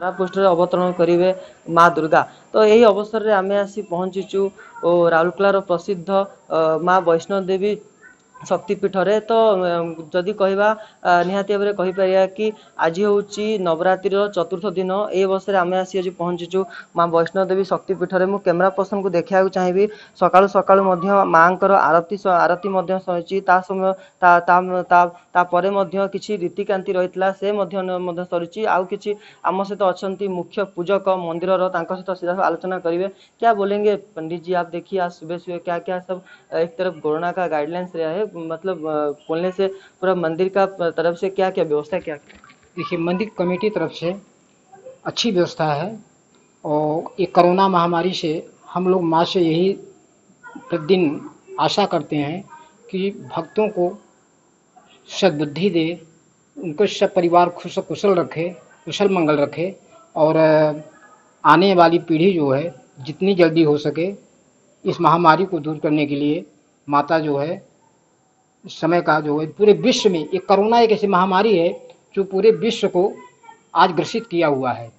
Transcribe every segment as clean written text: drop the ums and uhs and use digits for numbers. तारापीठ अवतरण करेंगे माँ दुर्गा। तो यही अवसर में आम आसी पहुँचीचु राउरकेलार प्रसिद्ध माँ वैष्णो देवी शक्तिपीठ रे। तो जदि कहवा निहाती भाव कहीपर कि आज हूँ नवरात्रि चतुर्थ दिन, ये अवसर आम आसी आज पहुँचीचु माँ वैष्णो देवी शक्तिपीठ रे। मु कैमेरा पर्सन को देखा चाहिए सका सका माँ को आरती आरती सही समय कि रीतिकांति रही से सरी आउ कि आम सहित अच्छा मुख्य पूजक मंदिर सहित सीधा आलोचना करेंगे। क्या बोलेंगे पंडित जी, आप देखिए आज सुबह सुबह क्या क्या सब एक तरफ कोरोना का गाइडलाइंस रहा है, मतलब खोलने से पूरा मंदिर का तरफ से क्या क्या व्यवस्था क्या? देखिए मंदिर कमेटी तरफ से अच्छी व्यवस्था है और ये कोरोना महामारी से हम लोग माँ से यही प्रतिदिन आशा करते हैं कि भक्तों को सद्बुद्धि दे, उनको सब परिवार खुश कुशल रखे, कुशल मंगल रखे और आने वाली पीढ़ी जो है जितनी जल्दी हो सके इस महामारी को दूर करने के लिए माता जो है समय का जो है पूरे विश्व में एक कोरोना एक ऐसी महामारी है जो पूरे विश्व को आज ग्रसित किया हुआ है।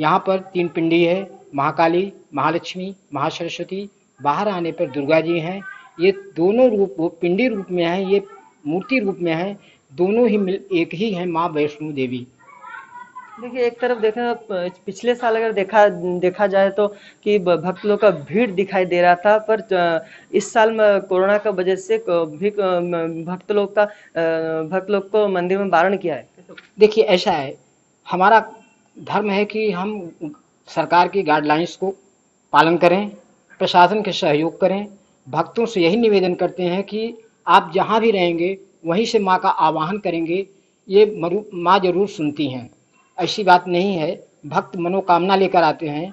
यहाँ पर तीन पिंडी है, महाकाली, महालक्ष्मी, महासरस्वती, बाहर आने पर दुर्गा जी हैं। ये दोनों रूप वो पिंडी रूप में है, ये मूर्ति रूप में है, दोनों ही मिल एक ही है माँ वैष्णो देवी। देखिए एक तरफ देखें पिछले साल अगर देखा जाए तो कि भक्त लोग का भीड़ दिखाई दे रहा था, पर इस साल कोरोना का वजह से भक्त लोग को मंदिर में बारण किया है। देखिए ऐसा है, हमारा धर्म है कि हम सरकार की गाइडलाइंस को पालन करें, प्रशासन के सहयोग करें। भक्तों से यही निवेदन करते हैं कि आप जहाँ भी रहेंगे वहीं से माँ का आवाहन करेंगे, ये माँ जरूर सुनती हैं। ऐसी बात नहीं है, भक्त मनोकामना लेकर आते हैं,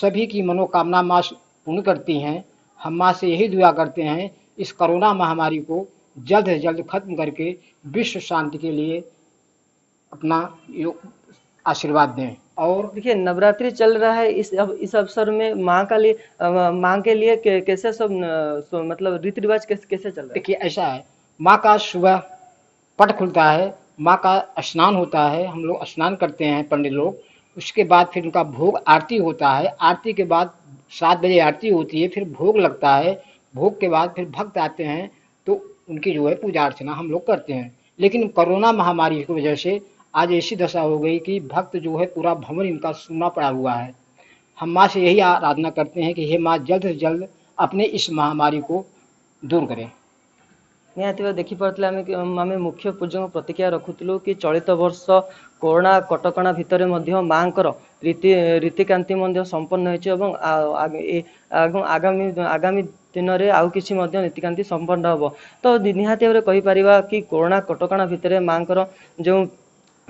सभी की मनोकामना माँ पूर्ण करती हैं। हम माँ से यही दुआ करते हैं इस कोरोना महामारी को जल्द से जल्द खत्म करके विश्व शांति के लिए अपना आशीर्वाद दें। और देखिए नवरात्रि चल रहा है, इस अवसर में माँ के लिए कैसे सब मतलब रीति रिवाज कैसे चल रहा है? देखिए ऐसा है, माँ का सुबह पट खुलता है, माँ का स्नान होता है, हम लोग स्नान करते हैं पंडित लोग। उसके बाद फिर उनका भोग आरती होता है, आरती के बाद 7 बजे आरती होती है, फिर भोग लगता है, भोग के बाद फिर भक्त आते हैं तो उनकी जो है पूजा अर्चना हम लोग करते हैं। लेकिन कोरोना महामारी की वजह से आज ऐसी दशा हो गई कि भक्त जो है पूरा भवन इनका सूना पड़ा हुआ है। हम माँ से यही आराधना करते हैं कि हे माँ जल्द से जल्द अपने इस महामारी को दूर करें। निहाती भाव देखिपे आम मुख्य पूजक प्रतिक्रिया रखुलु कि चलित वर्ष कोरोना कटकणा भितर माँ को रीतिकांति संपन्न होती और आगामी दिन में आउ किसी नीतिकांति संपन्न हम। तो निहाती भाव कहीपर कि कोरोना कटकणा भितर माँ को जो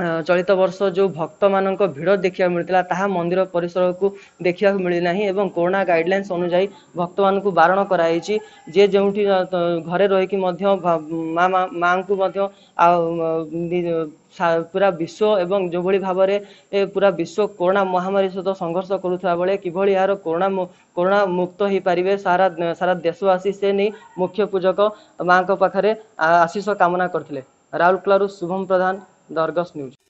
चलित वर्ष जो भक्त मानक भिड़ देखा मिलता ताहा मंदिर परिसर को देखा मिलना एवं कोरोना गाइडलाइंस अनुजाई भक्त मान को बारण कराई जे जो घरे रही माँ को पूरा विश्व एवं जो भाव में पूरा विश्व कोरोना महामारी सहित संघर्ष करुवा बेले कि यार कोरोना मुक्त हो पारे सारा देशवासी से नहीं मुख्य पूजक माँ पाखे आशीष कामना करते। राउरकेला शुभम प्रधान, दर्गस न्यूज।